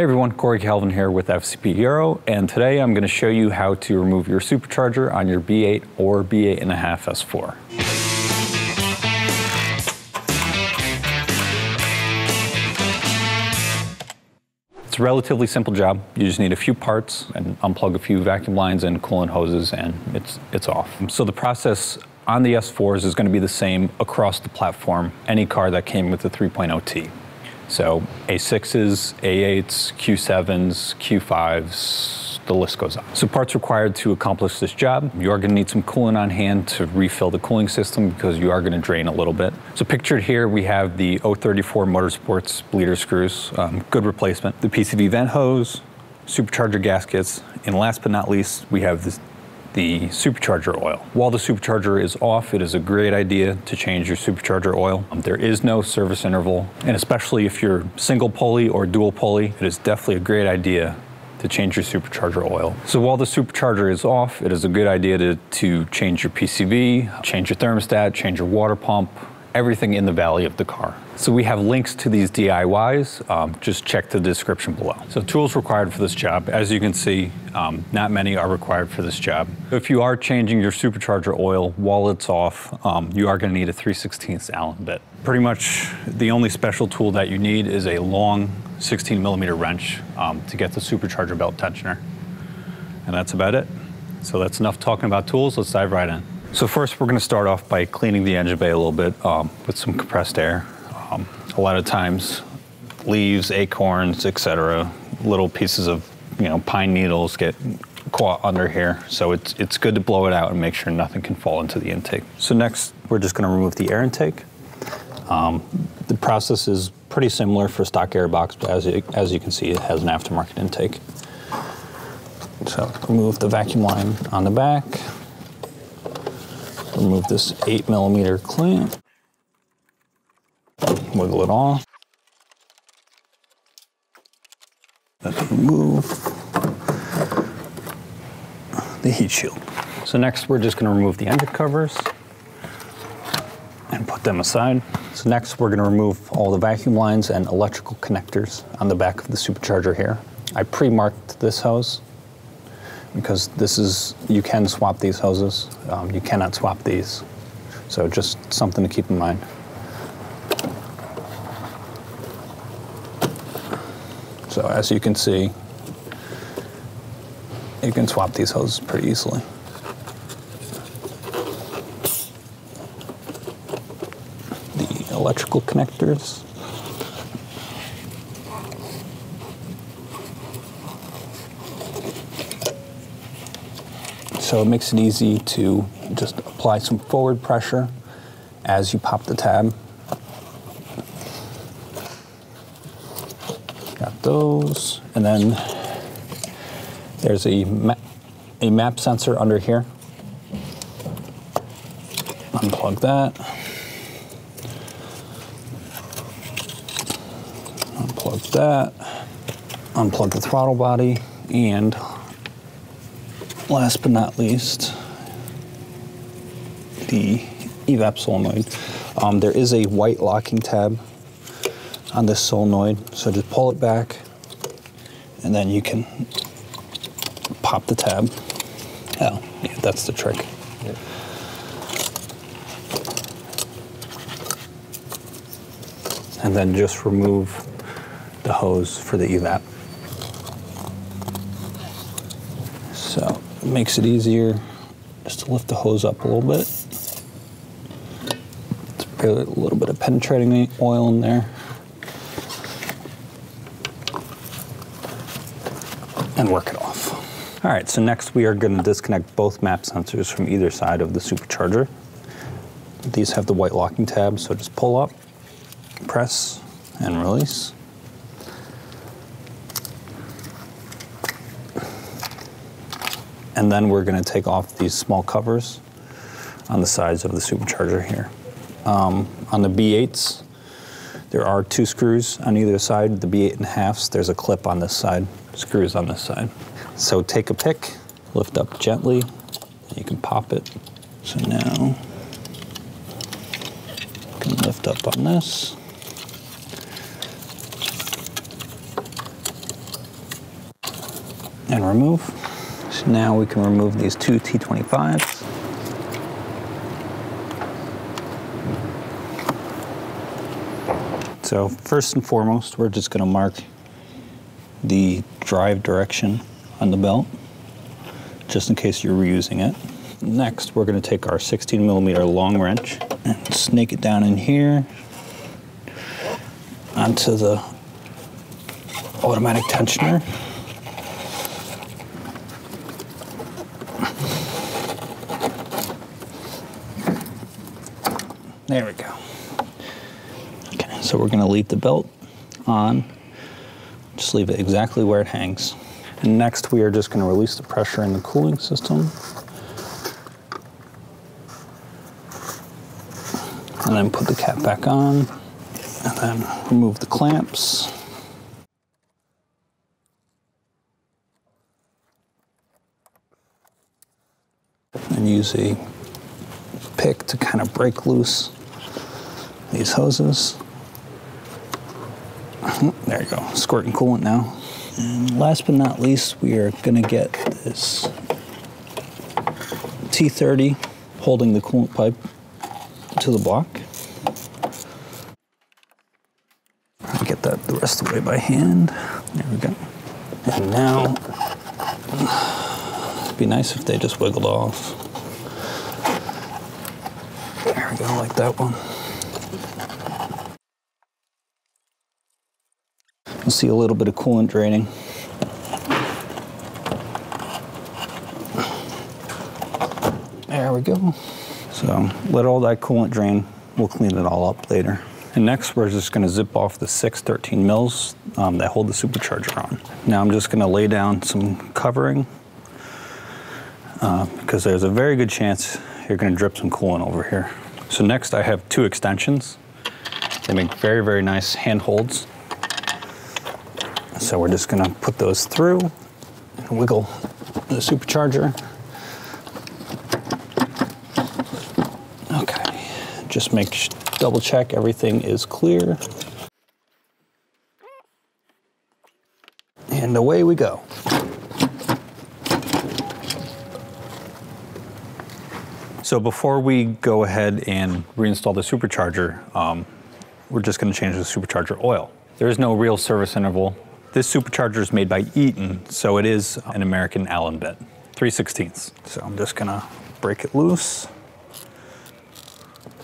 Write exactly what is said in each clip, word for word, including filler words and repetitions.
Hey everyone, Corey Calvin here with F C P Euro, and today I'm going to show you how to remove your supercharger on your B eight or B eight point five S four. It's a relatively simple job. You just need a few parts and unplug a few vacuum lines and coolant hoses, and it's, it's off. So the process on the S fours is going to be the same across the platform, any car that came with the three point oh T. So A sixes, A eights, Q sevens, Q fives, the list goes on. So parts required to accomplish this job. You are going to need some coolant on hand to refill the cooling system because you are going to drain a little bit. So pictured here we have the zero three four motorsports bleeder screws, um, good replacement. The P C V vent hose, supercharger gaskets, and last but not least we have this, the supercharger oil. While the supercharger is off, it is a great idea to change your supercharger oil. Um, there is no service interval, and especially if you're single pulley or dual pulley, it is definitely a great idea to change your supercharger oil. So while the supercharger is off, it is a good idea to, to change your P C V, change your thermostat, change your water pump, everything in the valley of the car. So we have links to these D I Ys, um, just check the description below. So tools required for this job, as you can see, um, not many are required for this job. If you are changing your supercharger oil while it's off, um, you are gonna need a three sixteenths Allen bit. Pretty much the only special tool that you need is a long sixteen millimeter wrench um, to get the supercharger belt tensioner. And that's about it. So that's enough talking about tools, let's dive right in. So first we're gonna start off by cleaning the engine bay a little bit um, with some compressed air. Um, a lot of times leaves, acorns, et cetera, little pieces of you know pine needles get caught under here. So it's, it's good to blow it out and make sure nothing can fall into the intake. So next we're just gonna remove the air intake. Um, the process is pretty similar for stock airbox, but as, it, as you can see it has an aftermarket intake. So remove the vacuum line on the back. Remove this eight millimeter clamp, wiggle it off, let's remove the heat shield. So next we're just gonna remove the engine covers and put them aside. So next we're gonna remove all the vacuum lines and electrical connectors on the back of the supercharger here. I pre-marked this hose, because this is, you can swap these hoses. Um, you cannot swap these. So just something to keep in mind. So as you can see, you can swap these hoses pretty easily. The electrical connectors. So it makes it easy to just apply some forward pressure as you pop the tab. Got those. And then there's a map, a map sensor under here. Unplug that. Unplug that. Unplug the throttle body and last but not least, the E VAP solenoid. Um, there is a white locking tab on this solenoid, so just pull it back and then you can pop the tab. Oh, yeah, that's the trick. Yep. And then just remove the hose for the E VAP. So it makes it easier just to lift the hose up a little bit. Put a little bit of penetrating oil in there. And work it off. All right, so next we are gonna disconnect both map sensors from either side of the supercharger. These have the white locking tab, so just pull up, press, and release. And then we're gonna take off these small covers on the sides of the supercharger here. Um, on the B eights, there are two screws on either side. The B eight and a halves, there's a clip on this side, screws on this side. So take a pick, lift up gently, and you can pop it. So now, you can lift up on this. and remove. So now we can remove these two T twenty-fives. So first and foremost, we're just gonna mark the drive direction on the belt, just in case you're reusing it. Next, we're gonna take our sixteen millimeter long wrench and snake it down in here onto the automatic tensioner. There we go. Okay, so we're gonna leave the belt on, just leave it exactly where it hangs. And next, we are just gonna release the pressure in the cooling system and then put the cap back on, and then remove the clamps. And use a pick to kind of break loose these hoses. There you go, squirting coolant now. And last but not least, we are gonna get this T thirty holding the coolant pipe to the block. I'll get that the rest of the way by hand. There we go. And now, it'd be nice if they just wiggled off. There we go, like that one. You'll see a little bit of coolant draining. There we go. So let all that coolant drain. We'll clean it all up later. And next, we're just gonna zip off the six thirteen mils um, that hold the supercharger on. Now I'm just gonna lay down some covering uh, because there's a very good chance you're gonna drip some coolant over here. So next, I have two extensions. They make very, very nice handholds. So we're just gonna put those through and wiggle the supercharger. Okay, just make, double check everything is clear. And away we go. So before we go ahead and reinstall the supercharger, um, we're just gonna change the supercharger oil. There is no real service interval. This supercharger is made by Eaton, so it is an American Allen bit, three sixteenths. So I'm just gonna break it loose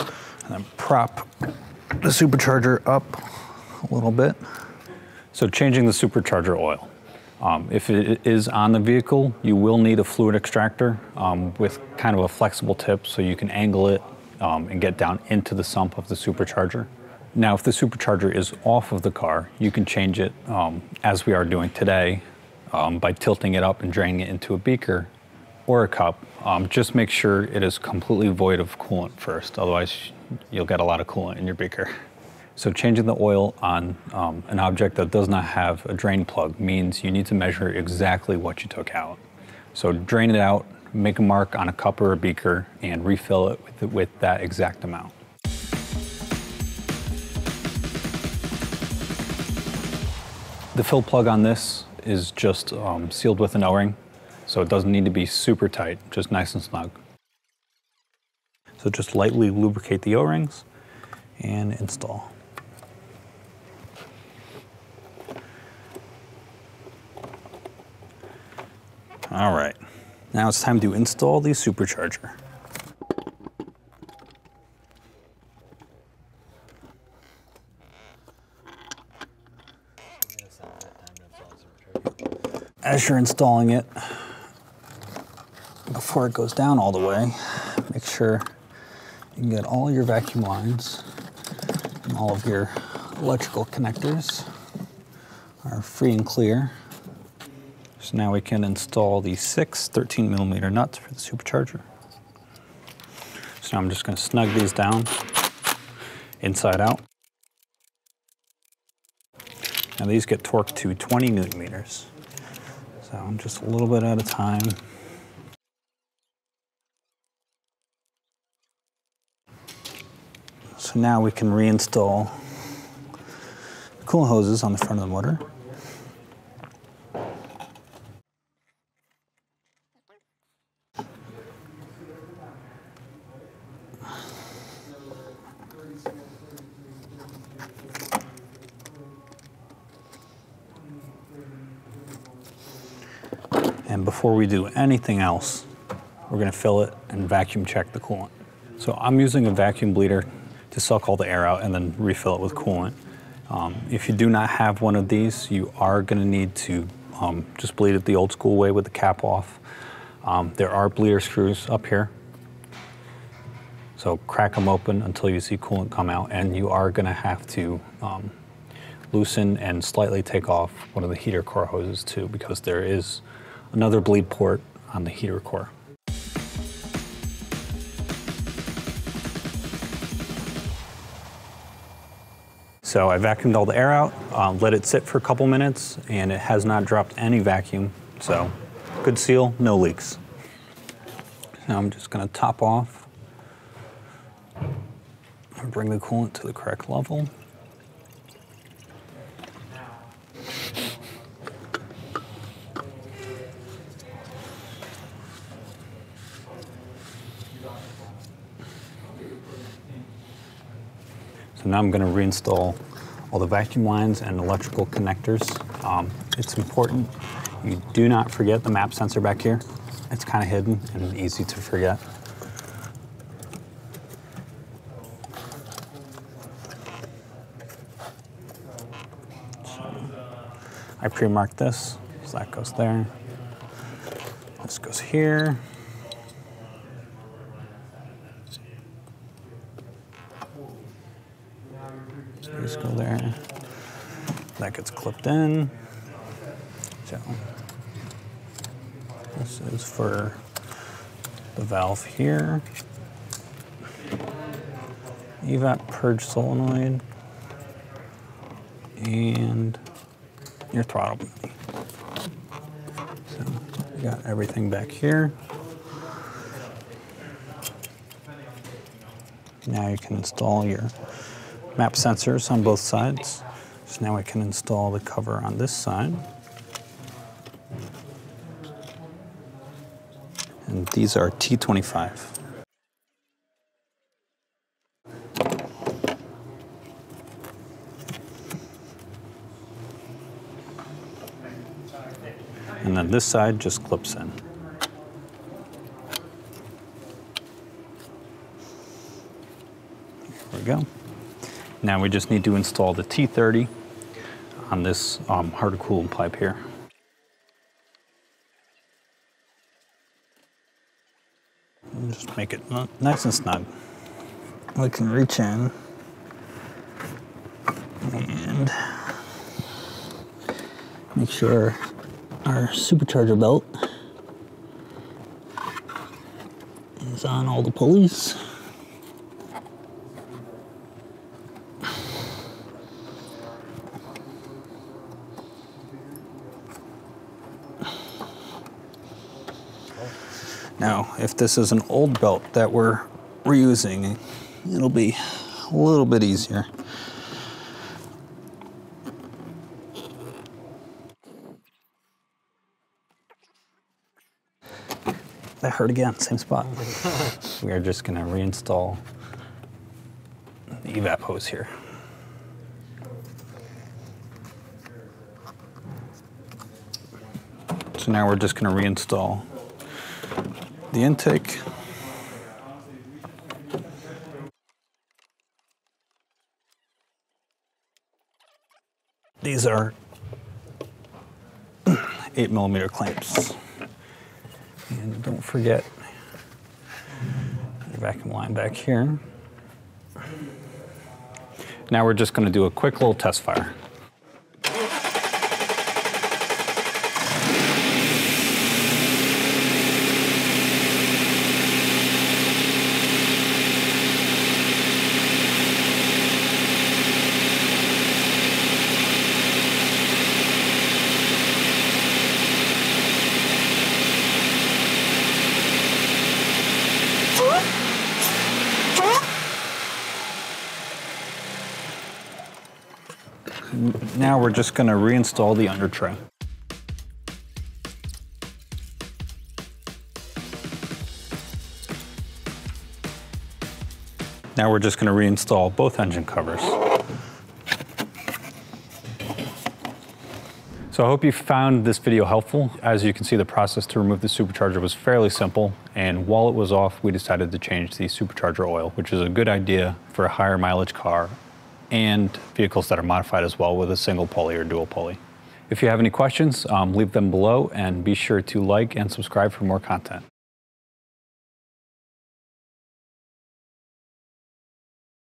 and then prop the supercharger up a little bit. So changing the supercharger oil. Um, if it is on the vehicle, you will need a fluid extractor um, with kind of a flexible tip so you can angle it um, and get down into the sump of the supercharger. Now, if the supercharger is off of the car, you can change it, um, as we are doing today, um, by tilting it up and draining it into a beaker or a cup. Um, just make sure it is completely void of coolant first, otherwise you'll get a lot of coolant in your beaker. So changing the oil on um, an object that does not have a drain plug means you need to measure exactly what you took out. So drain it out, make a mark on a cup or a beaker, and refill it with, with that exact amount. The fill plug on this is just um, sealed with an O-ring, so it doesn't need to be super tight, just nice and snug. So just lightly lubricate the O-rings and install. All right, now it's time to install the supercharger. As you're installing it, before it goes down all the way, make sure you can get all your vacuum lines and all of your electrical connectors are free and clear. So now we can install the six thirteen millimeter nuts for the supercharger. So now I'm just gonna snug these down inside out. Now these get torqued to twenty newton meters. So just a little bit at a time. So now we can reinstall the coolant hoses on the front of the motor. And before we do anything else, we're gonna fill it and vacuum check the coolant. So I'm using a vacuum bleeder to suck all the air out and then refill it with coolant. Um, if you do not have one of these, you are gonna need to um, just bleed it the old school way with the cap off. Um, there are bleeder screws up here. So crack them open until you see coolant come out, and you are gonna have to um, loosen and slightly take off one of the heater core hoses too, because there is another bleed port on the heater core. So I vacuumed all the air out, um, let it sit for a couple minutes, and it has not dropped any vacuum. So good seal, no leaks. Now I'm just gonna top off and bring the coolant to the correct level. So now I'm going to reinstall all the vacuum lines and electrical connectors. Um, it's important you do not forget the map sensor back here. It's kind of hidden and easy to forget. So I pre-marked this, so that goes there. This goes here. Just go there. That gets clipped in. So this is for the valve here. E VAP purge solenoid and your throttle body. So we got everything back here. Now you can install your map sensors on both sides. So now I can install the cover on this side. And these are T twenty-five. And then this side just clips in. There we go. Now we just need to install the T thirty on this um, hard coolant pipe here. And just make it nice and snug. We can reach in and make sure our supercharger belt is on all the pulleys. Now, if this is an old belt that we're reusing, it'll be a little bit easier. That hurt again, same spot. We are just gonna reinstall the E VAP hose here. So now we're just gonna reinstall the intake. These are eight millimeter clamps. And don't forget your vacuum line back here. Now we're just going to do a quick little test fire. Now we're just going to reinstall the under tray. Now we're just going to reinstall both engine covers. So I hope you found this video helpful. As you can see, the process to remove the supercharger was fairly simple, and while it was off, we decided to change the supercharger oil, which is a good idea for a higher mileage car and vehicles that are modified as well with a single pulley or dual pulley. If you have any questions, um, leave them below, and be sure to like and subscribe for more content.